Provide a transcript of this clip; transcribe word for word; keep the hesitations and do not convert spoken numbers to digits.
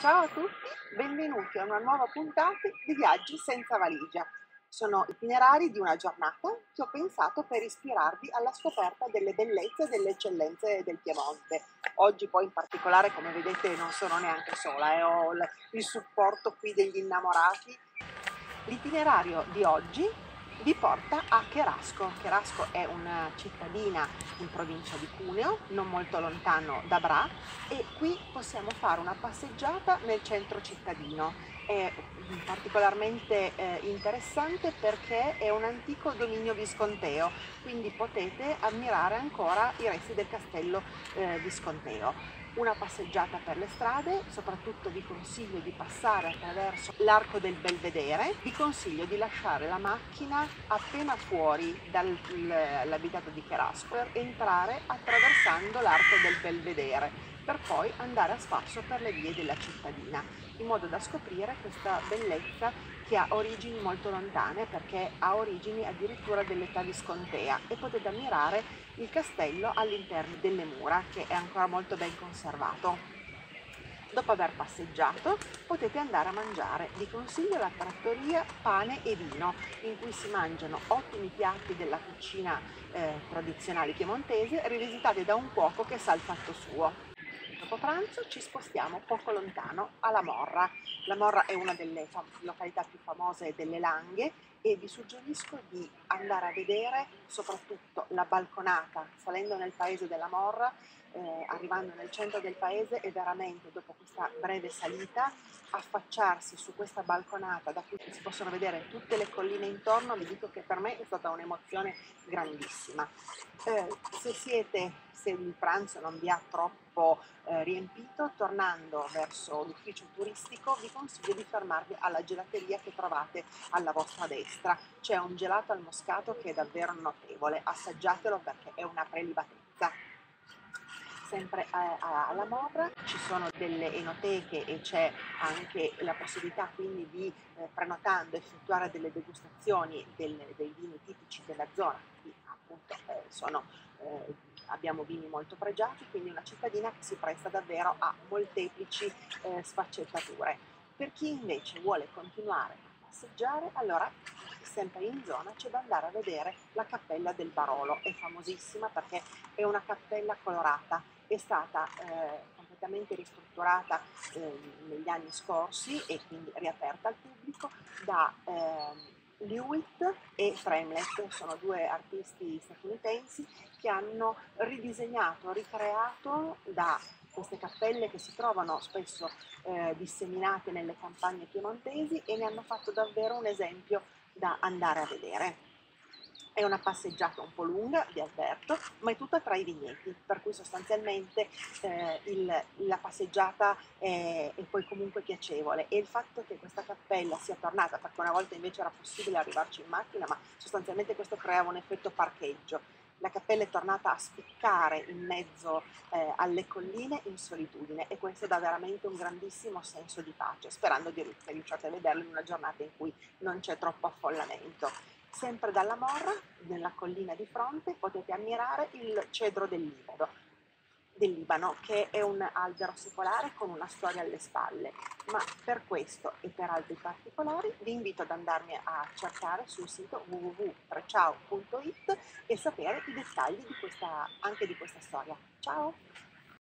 Ciao a tutti, benvenuti a una nuova puntata di Viaggi Senza Valigia. Sono itinerari di una giornata che ho pensato per ispirarvi alla scoperta delle bellezze e delle eccellenze del Piemonte. Oggi poi in particolare, come vedete, non sono neanche sola, eh, ho il supporto qui degli innamorati. L'itinerario di oggi vi porta a Cherasco. Cherasco è una cittadina in provincia di Cuneo, non molto lontano da Bra, e qui possiamo fare una passeggiata nel centro cittadino. È particolarmente eh, interessante perché è un antico dominio visconteo, quindi potete ammirare ancora i resti del castello eh, visconteo. Una passeggiata per le strade, soprattutto vi consiglio di passare attraverso l'arco del Belvedere, vi consiglio di lasciare la macchina appena fuori dall'abitato di Cherasco per entrare attraversando l'arco del Belvedere, per poi andare a spasso per le vie della cittadina, in modo da scoprire questa bellezza che ha origini molto lontane, perché ha origini addirittura dell'età viscontea, e potete ammirare il castello all'interno delle mura, che è ancora molto ben conservato. Dopo aver passeggiato potete andare a mangiare. Vi consiglio la trattoria Pane e Vino, in cui si mangiano ottimi piatti della cucina eh, tradizionale piemontese, rivisitati da un cuoco che sa il fatto suo. Dopo pranzo ci spostiamo poco lontano a La Morra. La Morra è una delle località più famose delle Langhe e vi suggerisco di andare a vedere soprattutto la balconata. Salendo nel paese della Morra, eh, arrivando nel centro del paese, e veramente dopo questa breve salita affacciarsi su questa balconata da cui si possono vedere tutte le colline intorno, vi dico che per me è stata un'emozione grandissima. Eh, se siete se il pranzo non vi ha troppo eh, riempito, tornando verso l'ufficio turistico vi consiglio di fermarvi alla gelateria che trovate alla vostra destra. C'è un gelato al moscato che è davvero notevole, assaggiatelo perché è una prelibatezza. Sempre alla Morra ci sono delle enoteche e c'è anche la possibilità quindi di, eh, prenotando, effettuare delle degustazioni del, dei vini tipici della zona. Qui appunto eh, sono, eh, abbiamo vini molto pregiati, quindi una cittadina che si presta davvero a molteplici eh, sfaccettature. Per chi invece vuole continuare a passeggiare, allora sempre in zona c'è da andare a vedere la Cappella del Barolo. È famosissima perché è una cappella colorata. È stata eh, completamente ristrutturata eh, negli anni scorsi e quindi riaperta al pubblico da eh, LeWitt e Fremlet, sono due artisti statunitensi che hanno ridisegnato, ricreato da queste cappelle che si trovano spesso eh, disseminate nelle campagne piemontesi, e ne hanno fatto davvero un esempio da andare a vedere. È una passeggiata un po' lunga, vi avverto, ma è tutta tra i vigneti, per cui sostanzialmente eh, il, la passeggiata è, è poi comunque piacevole, e il fatto che questa cappella sia tornata, perché una volta invece era possibile arrivarci in macchina, ma sostanzialmente questo creava un effetto parcheggio. La cappella è tornata a spiccare in mezzo eh, alle colline in solitudine, e questo dà veramente un grandissimo senso di pace, sperando di riuscire a vederlo in una giornata in cui non c'è troppo affollamento. Sempre dalla Morra, nella collina di fronte, potete ammirare il Cedro del Libano, del Libano, che è un albero secolare con una storia alle spalle. Ma per questo e per altri particolari vi invito ad andarmi a cercare sul sito w w w punto treciau punto it e sapere i dettagli di questa, anche di questa storia. Ciao!